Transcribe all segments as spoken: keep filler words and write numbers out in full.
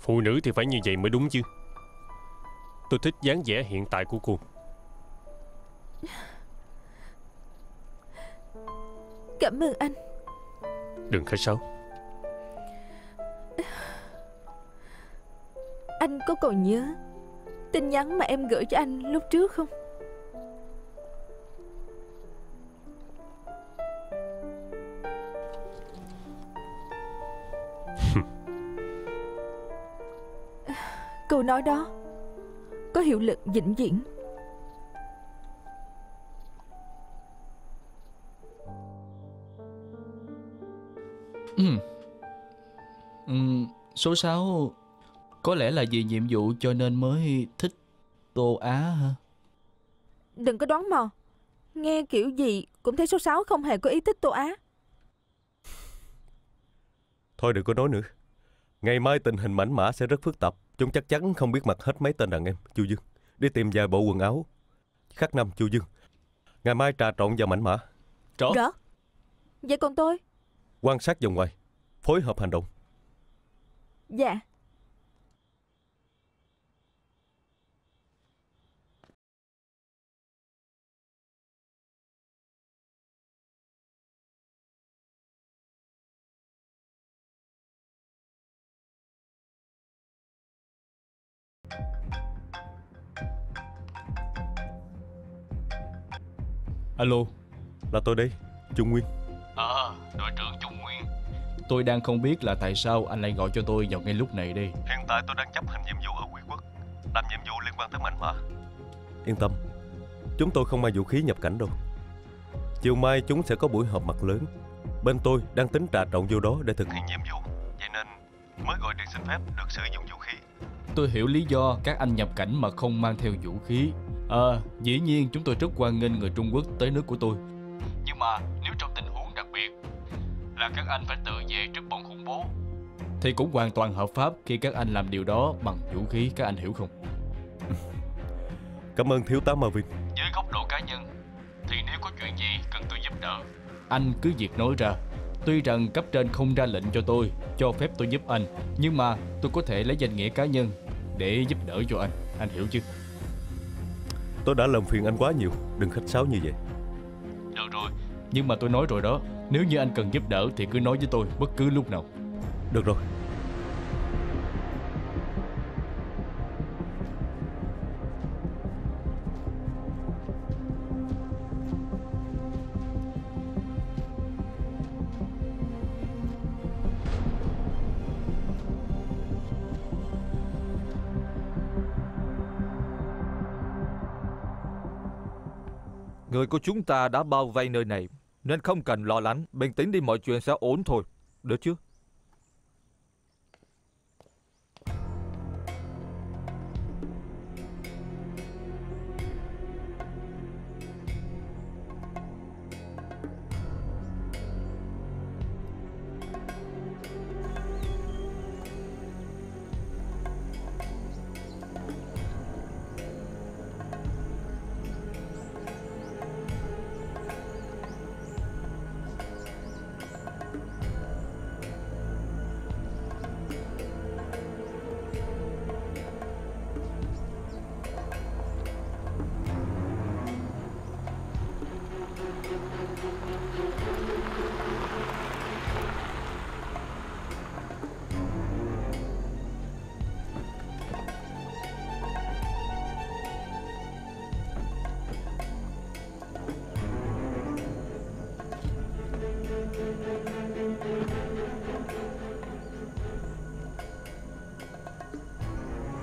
Phụ nữ thì phải như vậy mới đúng chứ. Tôi thích dáng vẻ hiện tại của cô. Cảm ơn anh. Đừng khách sáo. Anh có còn nhớ tin nhắn mà em gửi cho anh lúc trước không? Câu nói đó có hiệu lực vĩnh viễn. Ừ. Ừ, số sáu có lẽ là vì nhiệm vụ cho nên mới thích Tô Á hả? Đừng có đoán mò. Nghe kiểu gì cũng thấy số sáu không hề có ý thích Tô Á. Thôi đừng có nói nữa. Ngày mai tình hình Mãnh Mã sẽ rất phức tạp. Chúng chắc chắn không biết mặt hết mấy tên đàn em. Chu Dương, đi tìm vài bộ quần áo. Khắc Nam, Chu Dương, ngày mai trà trộn vào Mãnh Mã. Rõ. Rõ. Vậy còn tôi? Quan sát vòng ngoài, phối hợp hành động. Dạ. Alo, là tôi đây, Trung Nguyên. À, đội trưởng Trung Nguyên. Tôi đang không biết là tại sao anh lại gọi cho tôi vào ngay lúc này đây. Hiện tại tôi đang chấp hành nhiệm vụ ở Quyết Quốc, làm nhiệm vụ liên quan tới Mãnh Mã. Yên tâm, chúng tôi không mang vũ khí nhập cảnh đâu. Chiều mai chúng sẽ có buổi họp mặt lớn. Bên tôi đang tính trà trộn vô đó để thực hiện nhiệm vụ, vậy nên mới gọi điện xin phép được sử dụng vũ khí. Tôi hiểu lý do các anh nhập cảnh mà không mang theo vũ khí. À, dĩ nhiên chúng tôi rất hoan nghênh người Trung Quốc tới nước của tôi. Nhưng mà nếu trong tình huống đặc biệt là các anh phải tự vệ trước bọn khủng bố thì cũng hoàn toàn hợp pháp khi các anh làm điều đó bằng vũ khí, các anh hiểu không? Cảm ơn thiếu tá Marvin. Dưới góc độ cá nhân thì nếu có chuyện gì cần tôi giúp đỡ, anh cứ việc nói ra. Tuy rằng cấp trên không ra lệnh cho tôi cho phép tôi giúp anh, nhưng mà tôi có thể lấy danh nghĩa cá nhân để giúp đỡ cho anh, anh hiểu chứ? Tôi đã làm phiền anh quá nhiều, đừng khách sáo như vậy. Được rồi, nhưng mà tôi nói rồi đó, nếu như anh cần giúp đỡ thì cứ nói với tôi bất cứ lúc nào. Được rồi. Người của chúng ta đã bao vây nơi này nên không cần lo lắng, bình tĩnh đi, mọi chuyện sẽ ổn thôi, được chứ?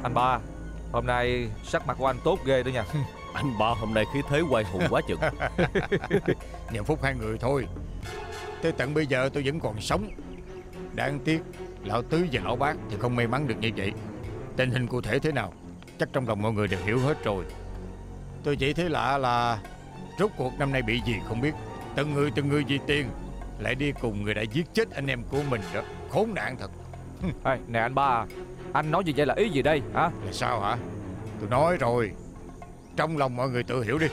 Anh ba, hôm nay sắc mặt của anh tốt ghê đó nha. Anh ba hôm nay khí thế quay hùng quá chừng. Nhờ phúc hai người thôi. Tới tận bây giờ tôi vẫn còn sống. Đáng tiếc, lão tứ và lão bác thì không may mắn được như vậy. Tình hình cụ thể thế nào, chắc trong lòng mọi người đều hiểu hết rồi. Tôi chỉ thấy lạ là rốt cuộc năm nay bị gì không biết. Từng người từng người vì tiền lại đi cùng người đã giết chết anh em của mình đó. Khốn nạn thật. Ê, nè anh ba, anh nói như vậy là ý gì đây hả? Là sao hả? Tôi nói rồi, trong lòng mọi người tự hiểu đi.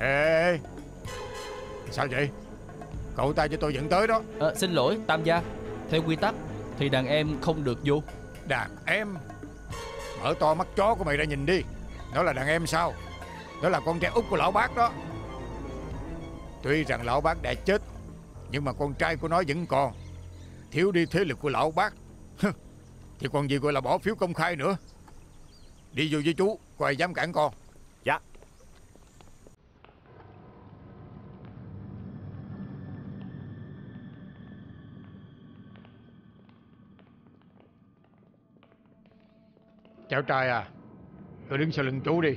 Ê, Sao vậy? Cậu ta cho tôi dẫn tới đó. À, xin lỗi Tam gia, theo quy tắc thì đàn em không được vô. Đàn em? Mở to mắt chó của mày ra nhìn đi. Nó là đàn em sao? Nó là con trai út của lão bác đó. Tuy rằng lão bác đã chết, nhưng mà con trai của nó vẫn còn. Thiếu đi thế lực của lão bác thì còn gì gọi là bỏ phiếu công khai nữa. Đi vô với chú, có ai dám cản con. Dạ. Cháu trai à, cứ đứng sau lưng chú đi.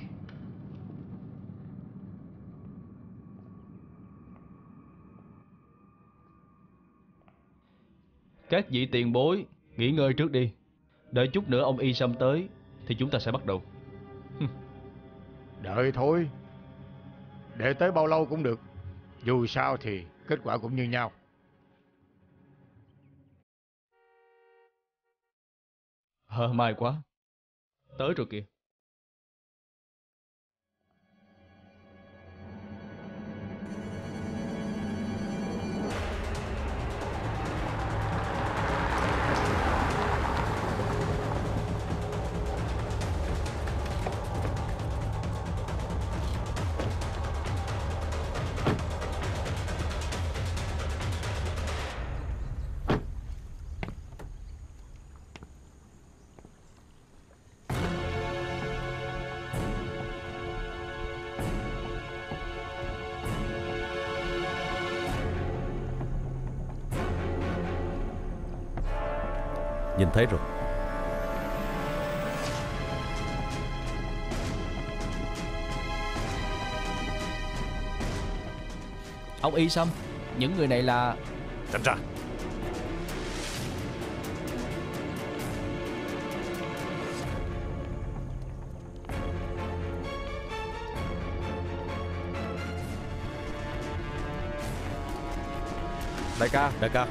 Các vị tiền bối nghỉ ngơi trước đi. Đợi chút nữa ông Y Sâm tới thì chúng ta sẽ bắt đầu. Đợi thôi. Để tới bao lâu cũng được. Dù sao thì kết quả cũng như nhau. Hờ, may quá. Tới rồi kìa. Nhìn thấy rồi. Ông Y Sâm, những người này là... Tránh ra. Đại ca, đại ca.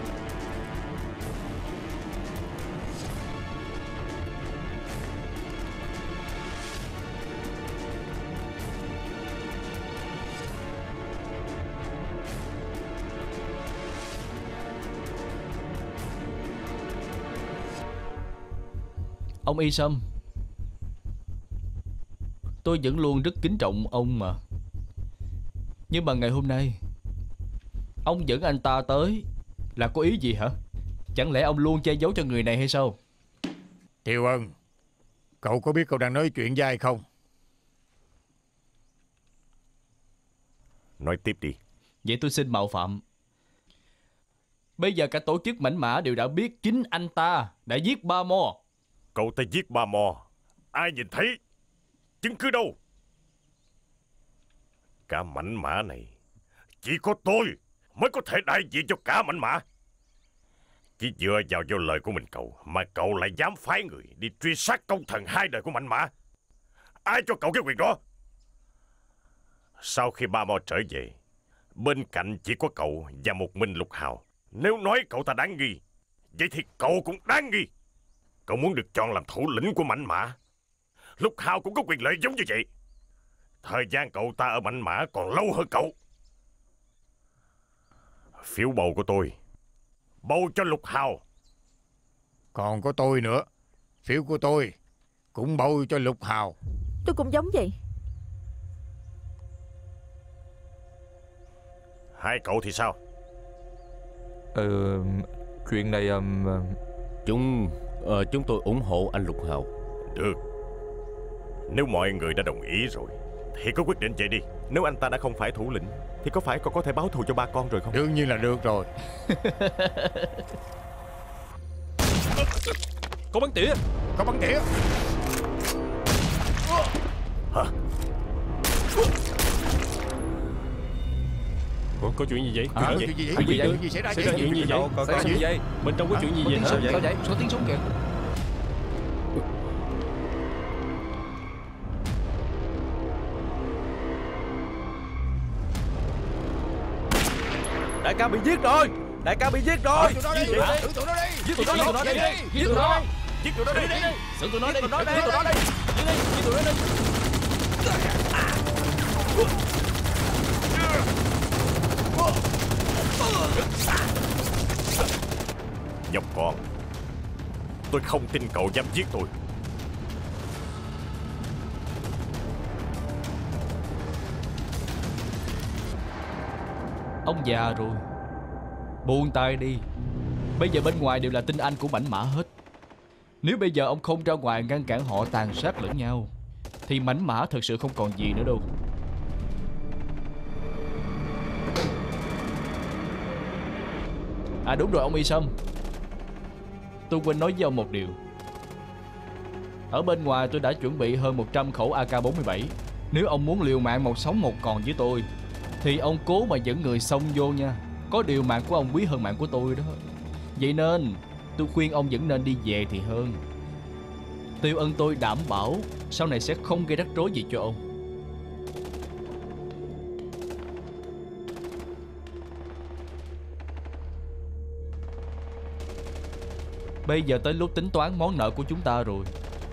Ông Y Sâm, tôi vẫn luôn rất kính trọng ông mà. Nhưng mà ngày hôm nay ông dẫn anh ta tới là có ý gì hả? Chẳng lẽ ông luôn che giấu cho người này hay sao? Tiêu Ân, cậu có biết cậu đang nói chuyện với ai không? Nói tiếp đi. Vậy tôi xin mạo phạm. Bây giờ cả tổ chức Mãnh Mã đều đã biết chính anh ta đã giết Ba Mô. Cậu ta giết Ba Mò. Ai nhìn thấy? Chứng cứ đâu? Cả Mãnh Mã này chỉ có tôi mới có thể đại diện cho cả Mãnh Mã. Chỉ dựa vào vô lời của mình cậu mà cậu lại dám phái người đi truy sát công thần hai đời của Mãnh Mã. Ai cho cậu cái quyền đó? Sau khi Ba Mò trở về, bên cạnh chỉ có cậu và một mình Lục Hào. Nếu nói cậu ta đáng nghi, vậy thì cậu cũng đáng nghi. Cậu muốn được chọn làm thủ lĩnh của Mãnh Mã, Lục Hào cũng có quyền lợi giống như vậy. Thời gian cậu ta ở Mãnh Mã còn lâu hơn cậu. Phiếu bầu của tôi bầu cho Lục Hào. Còn có tôi nữa. Phiếu của tôi cũng bầu cho Lục Hào. Tôi cũng giống vậy. Hai cậu thì sao? Ờ, chuyện này um... Chúng... Ờ, chúng tôi ủng hộ anh Lục Hào. Được. Nếu mọi người đã đồng ý rồi thì cứ quyết định vậy đi. Nếu anh ta đã không phải thủ lĩnh thì có phải còn có thể báo thù cho ba con rồi không? Đương nhiên là được rồi. Có bắn tỉa. Có bắn tỉa. Hả? Ủa, có chuyện gì vậy? À, có chuyện gì vậy? Chuyện gì vậy? Chuyện gì xảy ra vậy? Có chuyện gì vậy? Có chuyện gì vậy? Bên trong có chuyện gì vậy? Sao vậy? Có tiếng súng kìa. Đại ca bị giết rồi. Đại ca bị giết rồi. Giết tụi nó đi. Giết tụi nó đi. Giết tụi nó đi. Giết tụi nó đi. Giết tụi nó đi. Giết tụi nó đi. Giết tụi nó đi. Giết tụi nó đi. Whoa! Nhóc con, tôi không tin cậu dám giết tôi. Ông già rồi, buông tay đi. Bây giờ bên ngoài đều là tinh anh của Mãnh Mã hết. Nếu bây giờ ông không ra ngoài ngăn cản họ tàn sát lẫn nhau thì Mãnh Mã thật sự không còn gì nữa đâu. À đúng rồi ông Y Sâm, tôi quên nói với ông một điều. Ở bên ngoài tôi đã chuẩn bị hơn một trăm khẩu A K bốn mươi bảy. Nếu ông muốn liều mạng một sống một còn với tôi thì ông cố mà dẫn người xông vô nha. Có điều mạng của ông quý hơn mạng của tôi đó. Vậy nên tôi khuyên ông vẫn nên đi về thì hơn. Tiêu Ân tôi đảm bảo sau này sẽ không gây rắc rối gì cho ông. Bây giờ tới lúc tính toán món nợ của chúng ta rồi.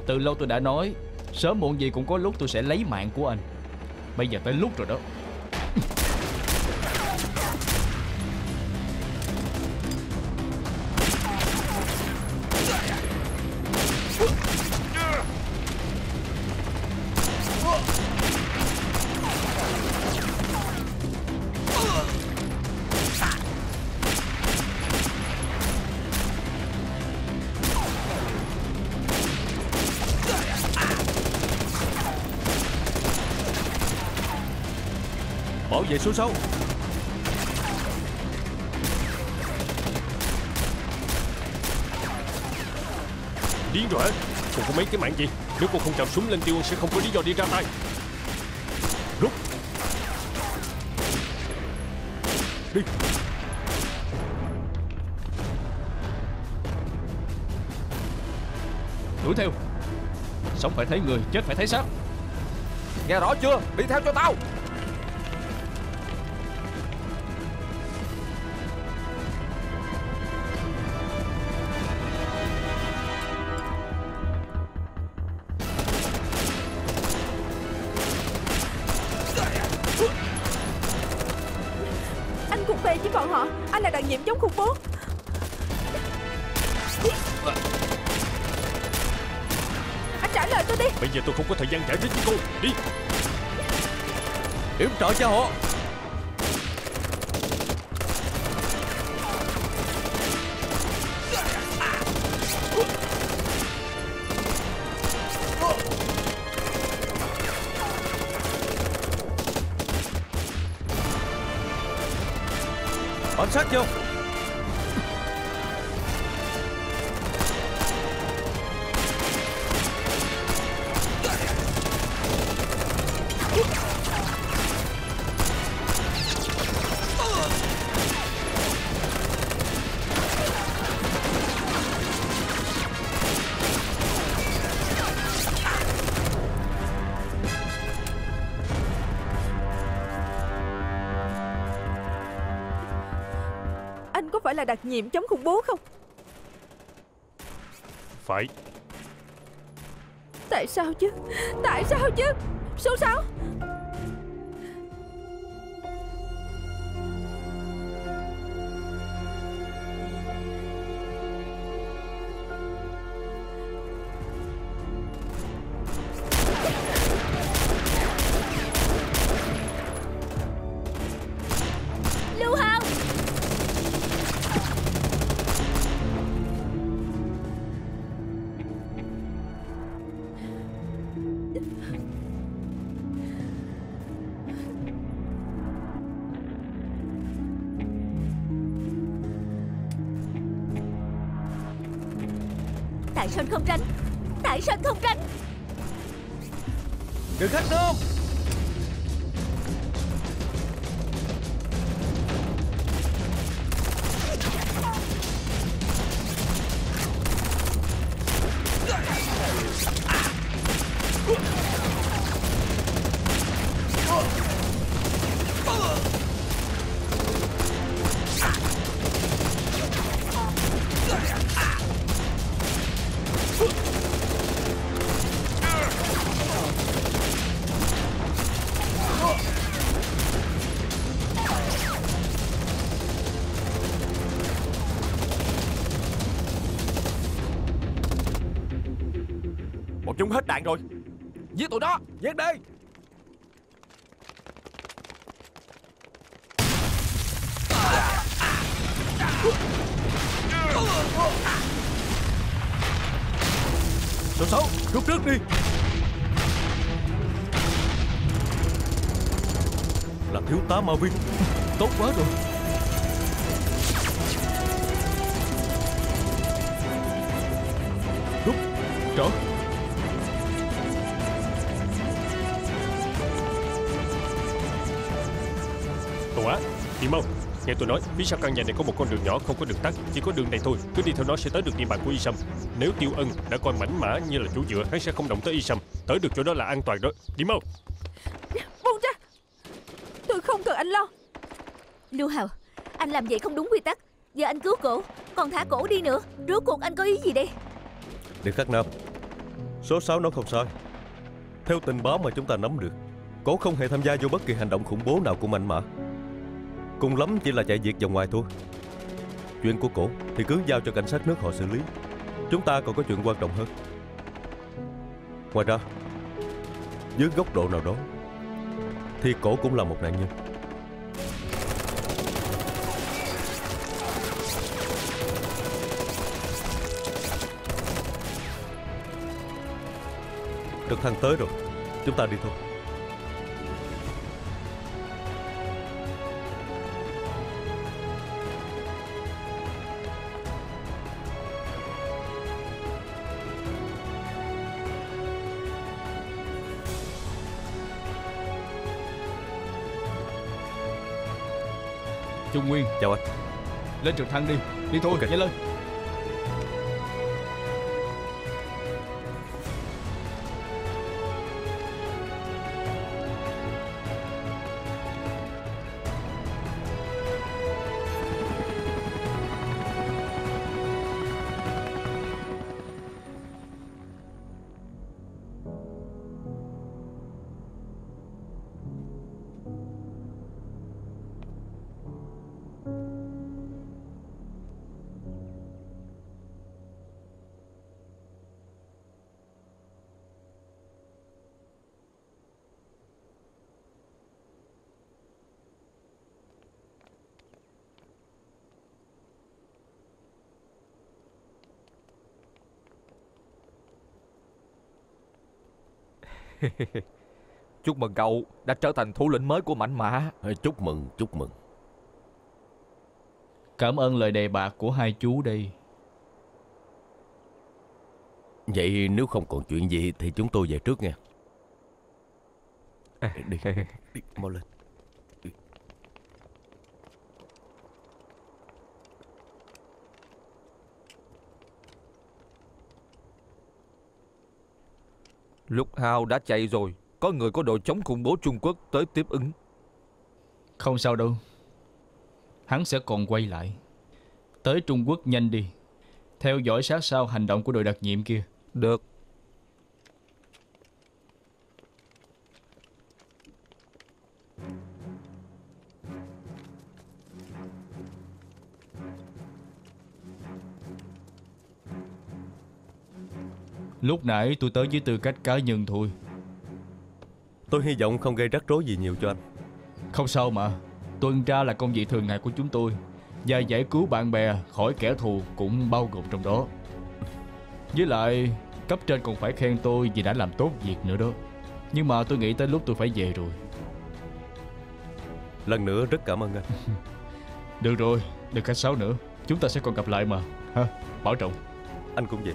Từ lâu tôi đã nói, sớm muộn gì cũng có lúc tôi sẽ lấy mạng của anh. Bây giờ tới lúc rồi đó. Về số sáu. Điên rồi hả? Còn có mấy cái mạng gì? Nếu cô không chạm súng lên Tiêu Ân sẽ không có lý do đi ra tay. Rút đi. Đuổi theo. Sống phải thấy người, chết phải thấy xác. Nghe rõ chưa? Đi theo cho tao. Khủng bố. Anh trả lời tôi đi. Bây giờ tôi không có thời gian giải thích với cô. Đi. Yểm trợ cho họ. Bám sát vô. Phải là đặc nhiệm chống khủng bố không? Phải. Tại sao chứ? Tại sao chứ? Số sáu. Tại sao anh không tránh? Tại sao anh không tránh? Đừng khắc luôn. Bọn chúng hết đạn rồi. Giết tụi đó. Giết đi. Số sáu, rút trước đi. Là thiếu tá Marvin. Tốt quá rồi. Rút trở. Tô Á, đi mau. Nghe tôi nói, phía sau căn nhà này có một con đường nhỏ không có đường tắt, chỉ có đường này thôi. Cứ đi theo nó sẽ tới được địa bàn của Y Sâm. Nếu Tiêu Ân đã coi Mãnh Mã như là chủ dựa, hắn sẽ không động tới Y Sâm. Tới được chỗ đó là an toàn đó. Đi mau. Buông ra. Tôi không cần anh lo. Lưu Hào, anh làm vậy không đúng quy tắc. Giờ anh cứu cổ, còn thả cổ đi nữa. Rốt cuộc anh có ý gì đây? Điều Khắc Nam, số sáu nó không sai. Theo tình báo mà chúng ta nắm được, cổ không hề tham gia vô bất kỳ hành động khủng bố nào của Mãnh Mã. Cùng lắm chỉ là chạy việc vòng ngoài thôi. Chuyện của cổ thì cứ giao cho cảnh sát nước họ xử lý. Chúng ta còn có chuyện quan trọng hơn. Ngoài ra, dưới góc độ nào đó thì cổ cũng là một nạn nhân. Trực thăng tới rồi, chúng ta đi thôi. Trung Nguyên, chào anh. Lên trực thăng đi. Đi thôi, okay. Nhanh lên. Chúc mừng cậu đã trở thành thủ lĩnh mới của Mãnh Mã. Chúc mừng, chúc mừng. Cảm ơn lời đề bạt của hai chú đây. Vậy nếu không còn chuyện gì thì chúng tôi về trước nha. À, đi, đi, đi, mau lên. Đi. Lục Hào đã chạy rồi. Có người có đội chống khủng bố Trung Quốc tới tiếp ứng. Không sao đâu. Hắn sẽ còn quay lại. Tới Trung Quốc nhanh đi. Theo dõi sát sao hành động của đội đặc nhiệm kia. Được. Lúc nãy tôi tới với tư cách cá nhân thôi. Tôi hy vọng không gây rắc rối gì nhiều cho anh. Không sao mà. Tuần tra là công việc thường ngày của chúng tôi. Và giải cứu bạn bè khỏi kẻ thù cũng bao gồm trong đó. Với lại cấp trên còn phải khen tôi vì đã làm tốt việc nữa đó. Nhưng mà tôi nghĩ tới lúc tôi phải về rồi. Lần nữa rất cảm ơn anh. Được rồi, đừng khách sáo nữa. Chúng ta sẽ còn gặp lại mà ha. Bảo trọng. Anh cũng vậy.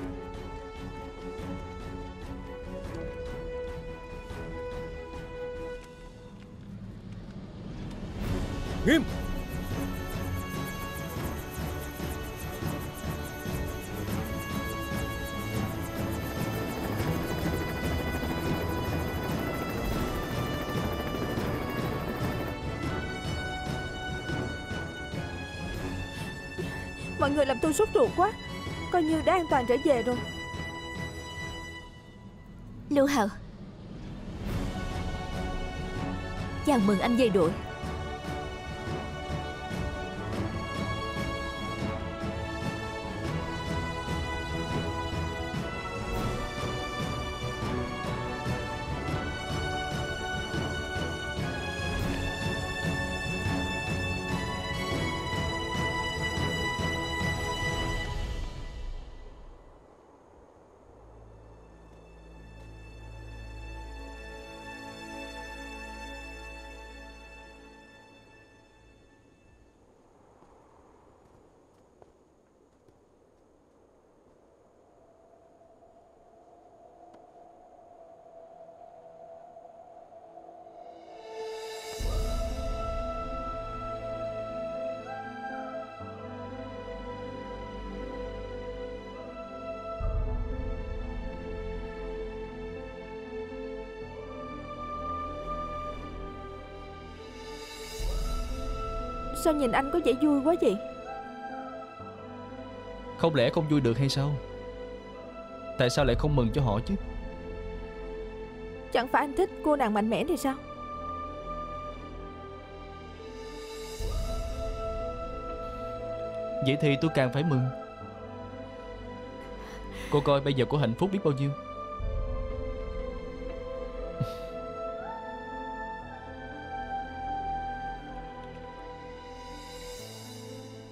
Nghiêm. Mọi người làm tôi sốt ruột quá. Coi như đã an toàn trở về rồi. Lưu Hào, chào mừng anh về đội. Sao nhìn anh có vẻ vui quá vậy? Không lẽ không vui được hay sao? Tại sao lại không mừng cho họ chứ? Chẳng phải anh thích cô nàng mạnh mẽ thì sao? Vậy thì tôi càng phải mừng. Cô coi bây giờ cô hạnh phúc biết bao nhiêu.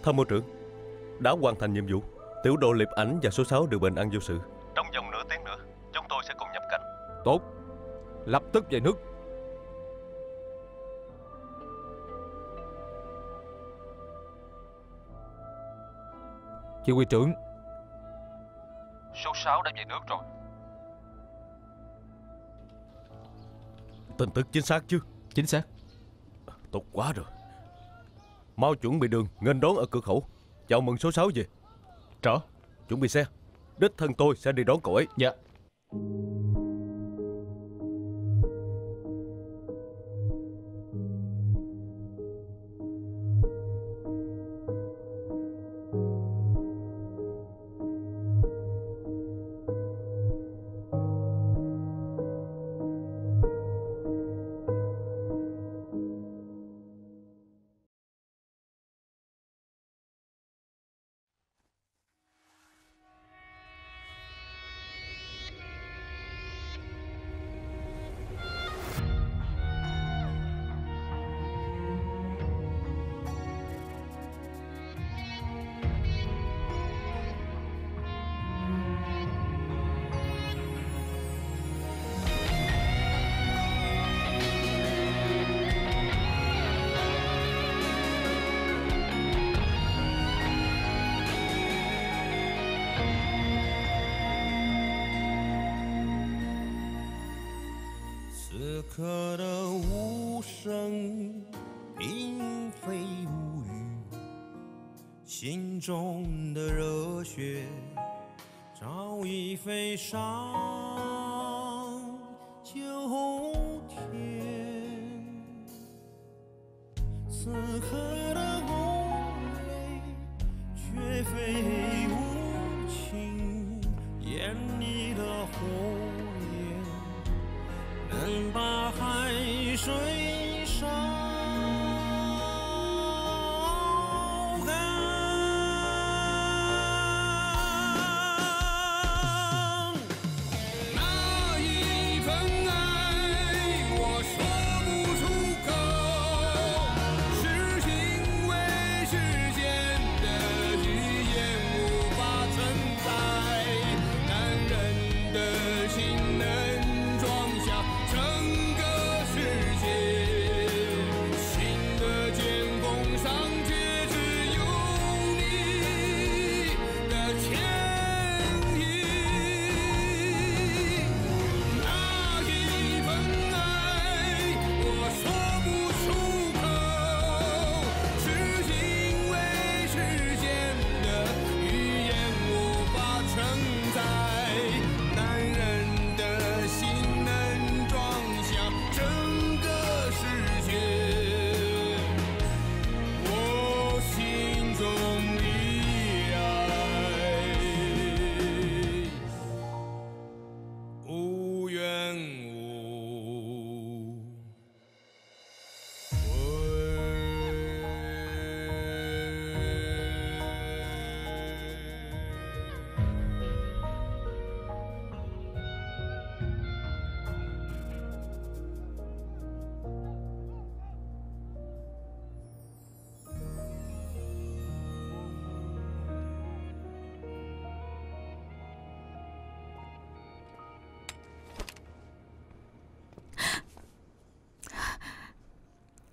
Tham mưu trưởng, đã hoàn thành nhiệm vụ. Tiểu đội Liệp Ảnh và số sáu đều bình an vô sự. Trong vòng nửa tiếng nữa chúng tôi sẽ cùng nhập cảnh. Tốt, lập tức về nước. Chỉ huy trưởng, số sáu đã về nước rồi. Tin tức chính xác chứ? Chính xác. Tốt quá rồi. Mau chuẩn bị đường nghênh đón ở cửa khẩu. Chào mừng số sáu về. Trở. Chuẩn bị xe. Đích thân tôi sẽ đi đón cậu ấy. Dạ.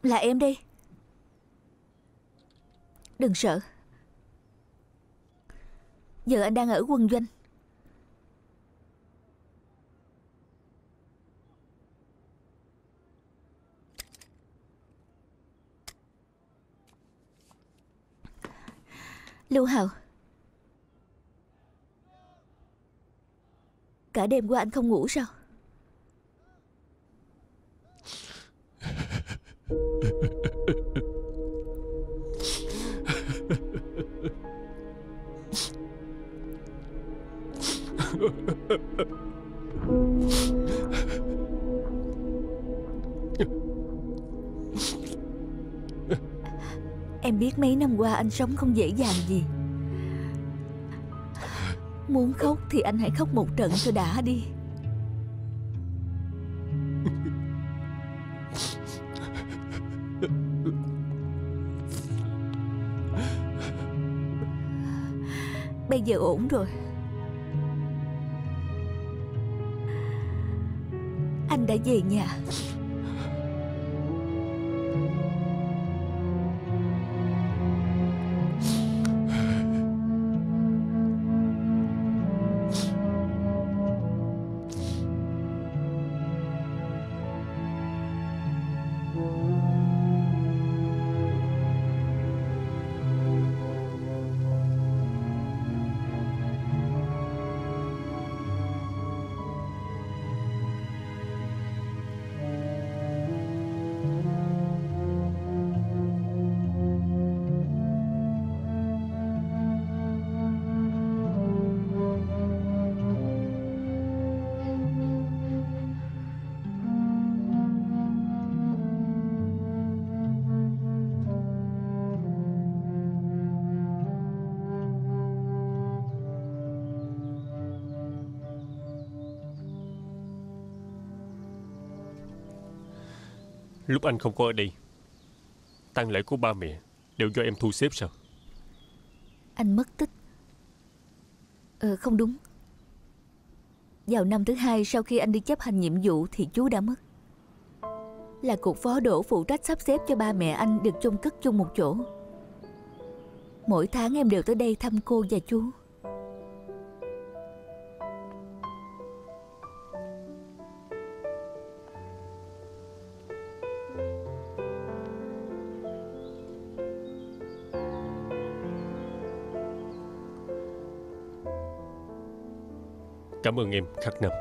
Là em đi. Đừng sợ. Giờ anh đang ở quân doanh. Lục Hào, cả đêm qua anh không ngủ sao? Em biết mấy năm qua anh sống không dễ dàng gì. Muốn khóc thì anh hãy khóc một trận cho đã đi. Bây giờ ổn rồi. Anh đã về nhà. Lúc anh không có ở đây, tang lễ của ba mẹ đều do em thu xếp sao? Anh mất tích. Ờ không đúng. Vào năm thứ hai sau khi anh đi chấp hành nhiệm vụ thì chú đã mất. Là cục phó Đỗ phụ trách sắp xếp cho ba mẹ anh được chôn cất chung một chỗ. Mỗi tháng em đều tới đây thăm cô và chú. Cảm ơn em, Khắc Nam.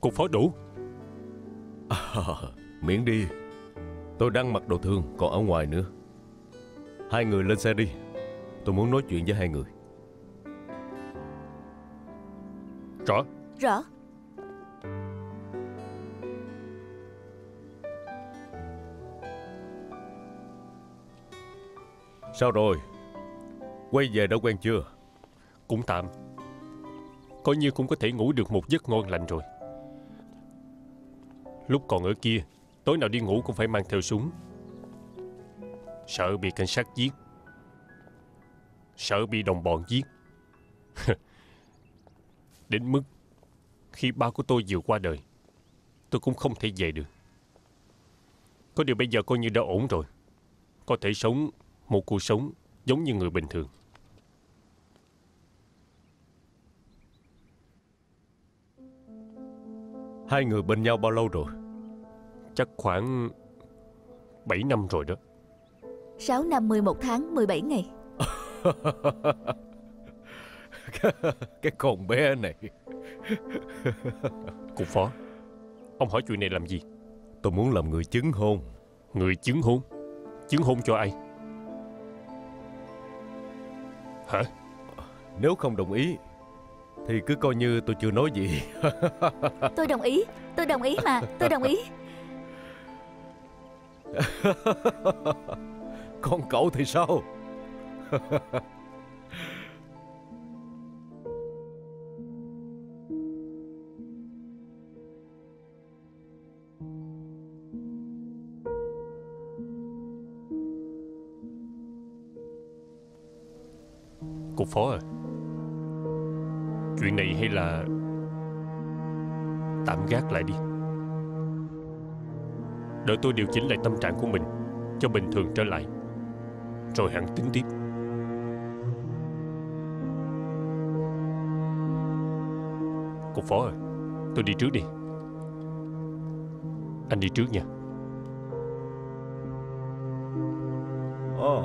Cục phó Đỗ à, miễn đi. Tôi đang mặc đồ thường, còn ở ngoài nữa. Hai người lên xe đi. Tôi muốn nói chuyện với hai người. Rõ. Rõ. Sao rồi? Quay về đã quen chưa? Cũng tạm. Coi như cũng có thể ngủ được một giấc ngon lành rồi. Lúc còn ở kia, tối nào đi ngủ cũng phải mang theo súng. Sợ bị cảnh sát giết, sợ bị đồng bọn giết. Đến mức khi ba của tôi vừa qua đời, tôi cũng không thể về được. Có điều bây giờ coi như đã ổn rồi. Có thể sống một cuộc sống giống như người bình thường. Hai người bên nhau bao lâu rồi? Chắc khoảng bảy năm rồi đó. Sáu năm mười một tháng mười bảy ngày. Cái con bé này. Cục phó, ông hỏi chuyện này làm gì? Tôi muốn làm người chứng hôn. Người chứng hôn? Chứng hôn cho ai? Hả? Nếu không đồng ý thì cứ coi như tôi chưa nói gì. Tôi đồng ý. Tôi đồng ý mà. Tôi đồng ý. Còn cậu thì sao? cô Phó à, chuyện này hay là tạm gác lại đi, đợi tôi điều chỉnh lại tâm trạng của mình cho bình thường trở lại rồi hẳn tính tiếp. Cô Phó à, tôi đi trước đi. Anh đi trước nha. Ồ,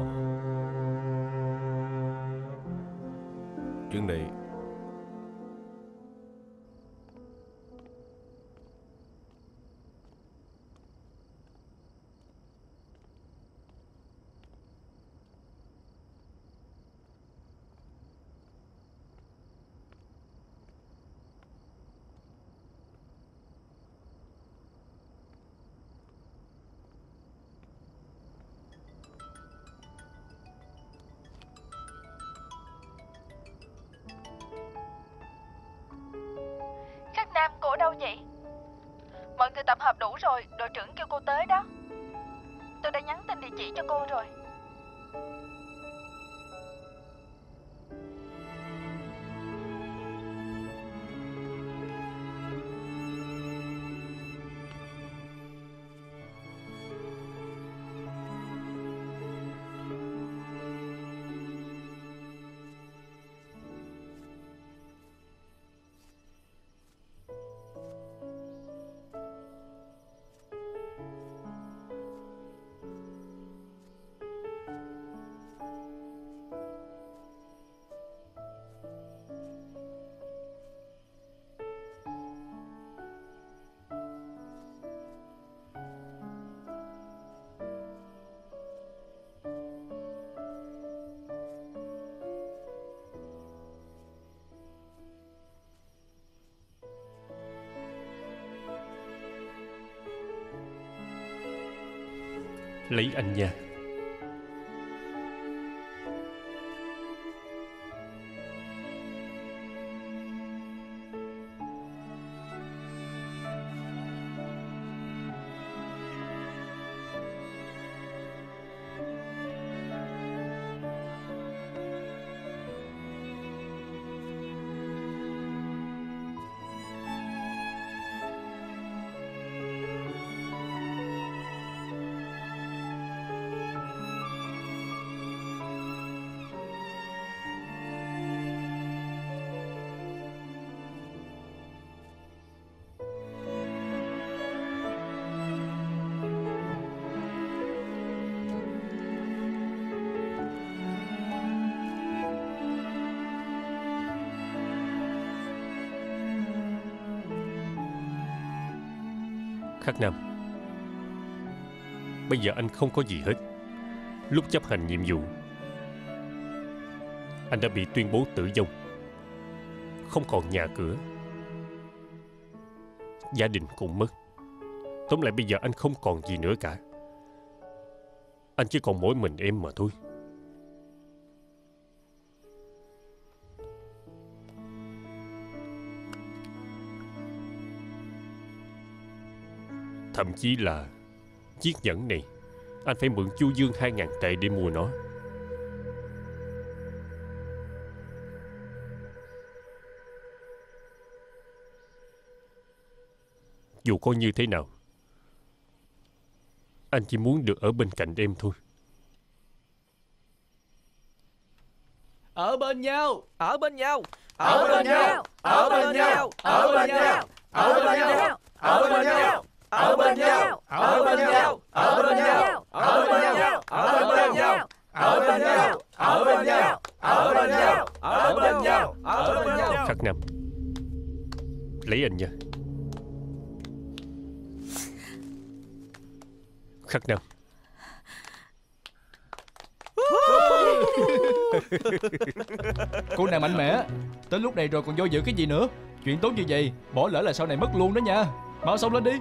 chuyện này lấy anh nha. Khắc Nam, bây giờ anh không có gì hết. Lúc chấp hành nhiệm vụ, anh đã bị tuyên bố tử vong, không còn nhà cửa, gia đình cũng mất. Tóm lại bây giờ anh không còn gì nữa cả. Anh chỉ còn mỗi mình em mà thôi. Thậm chí là chiếc nhẫn này anh phải mượn Chu Dương hai ngàn tệ để mua nó. Dù có như thế nào, anh chỉ muốn được ở bên cạnh em thôi. Ở bên nhau, ở bên nhau, ở bên nhau, ở bên nhau, ở bên nhau, ở bên nhau, ở bên nhau. Ở bên nhau, ở bên nhau, ở bên nhau, ở bên nhau, ở bên nhau, ở bên nhau, ở bên nhau, ở bên nhau, ở bên nhau, ở bên nhau. Khắc Nam, lấy anh nha. Khắc Nam. Cô nàng mạnh mẽ, tới lúc này rồi còn do dự cái gì nữa. Chuyện tốt như vậy, bỏ lỡ là sau này mất luôn đó nha. Mau xong lên đi.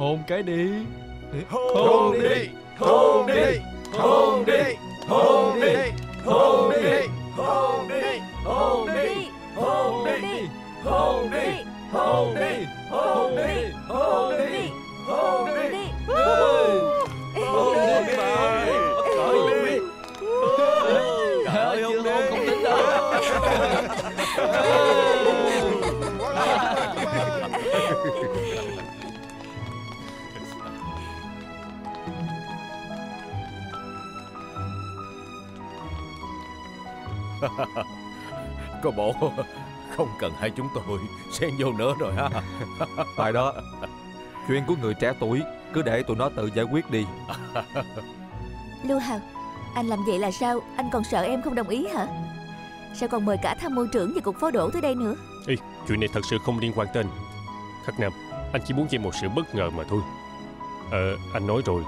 Hôn cái đi. Hôn đi. Hôn đi. Hôn đi. Hôn đi. Hôn đi. Hôn đi. Hôn đi. Hôn đi. Hôn đi. Hôn đi. Hôn đi. Hôn đi. Hôn đi. Hôn đi. Trời ơi, hôn không tính đâu. Có bộ không cần hai chúng tôi xen vô nữa rồi ha. Tại đó, chuyện của người trẻ tuổi cứ để tụi nó tự giải quyết đi. Lưu Hào, anh làm vậy là sao? Anh còn sợ em không đồng ý hả? Sao còn mời cả tham mưu trưởng và cục phó Đỗ tới đây nữa? Ê, chuyện này thật sự không liên quan tới anh. Khắc Nam, anh chỉ muốn gây một sự bất ngờ mà thôi. Ờ, anh nói rồi.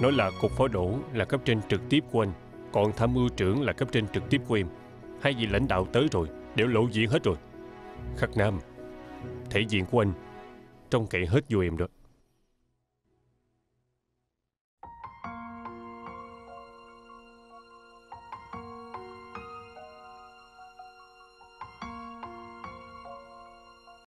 Nói là cục phó Đỗ là cấp trên trực tiếp của anh, còn tham mưu trưởng là cấp trên trực tiếp của em. Hai vị lãnh đạo tới rồi, đều lộ diện hết rồi. Khắc Nam, thể diện của anh trông cậy hết vô em đó.